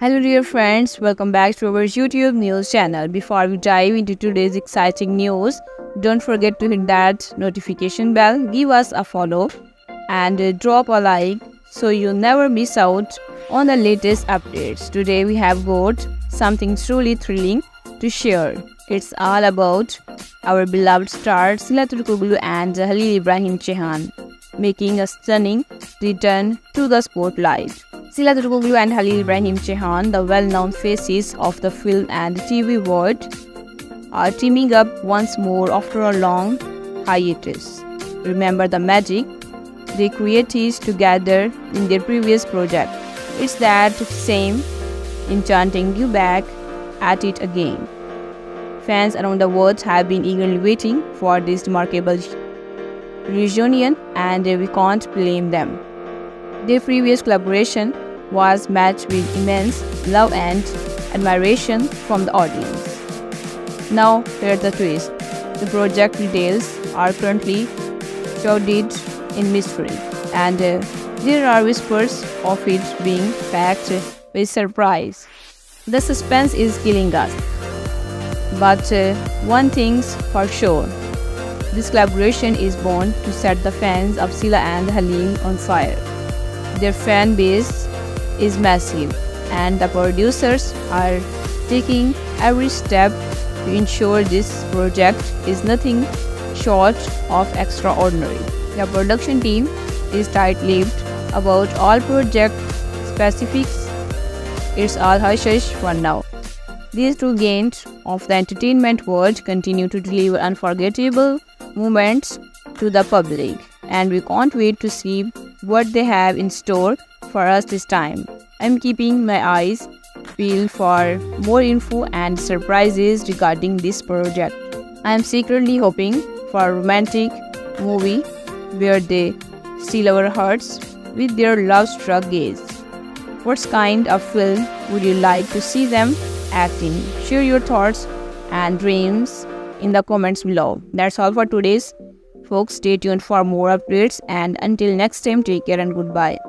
Hello dear friends, welcome back to our YouTube news channel. Before we dive into today's exciting news, don't forget to hit that notification bell, give us a follow and drop a like so you'll never miss out on the latest updates. Today we have got something truly thrilling to share. It's all about our beloved stars Sıla Türkoğlu and Halil İbrahim Ceyhan making a stunning return to the spotlight. Sıla Türkoğlu and Halil İbrahim Ceyhan, the well-known faces of the film and TV world, are teaming up once more after a long hiatus. Remember the magic they created together in their previous project. It's that same enchanting you back at it again. Fans around the world have been eagerly waiting for this remarkable reunion, and we can't blame them. Their previous collaboration was matched with immense love and admiration from the audience. Now, here's the twist. The project details are currently shrouded in mystery, and there are whispers of it being packed with surprise. The suspense is killing us. But one thing's for sure, this collaboration is bound to set the fans of Sıla and Halil on fire. Their fan base is massive, and the producers are taking every step to ensure this project is nothing short of extraordinary. The production team is tight-lipped about all project specifics. It's all hush-hush for now. These two giants of the entertainment world continue to deliver unforgettable moments to the public, and we can't wait to see what they have in store for us this time. I'm keeping my eyes peeled for more info and surprises regarding this project. I'm secretly hoping for a romantic movie where they steal our hearts with their love-struck gaze. What kind of film would you like to see them act in? Share your thoughts and dreams in the comments below. That's all for today's. Folks, stay tuned for more updates, and until next time, take care and goodbye.